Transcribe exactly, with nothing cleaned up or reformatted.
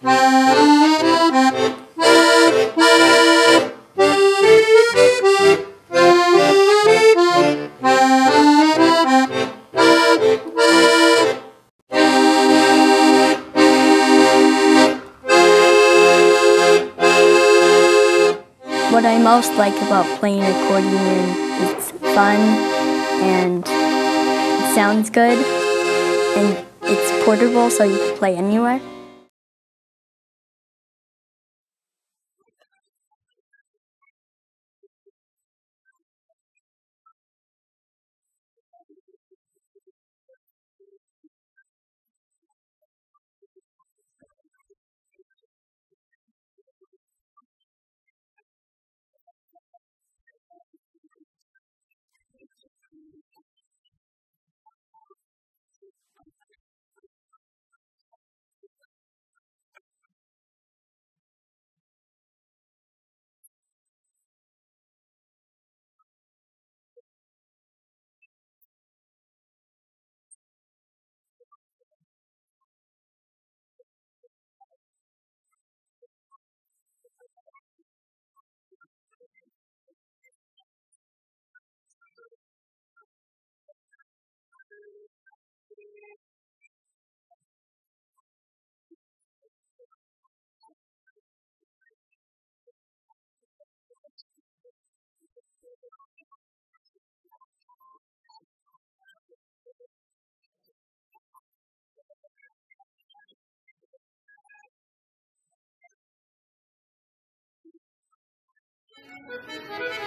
What I most like about playing accordion is it's fun and it sounds good and it's portable so you can play anywhere. Thank you.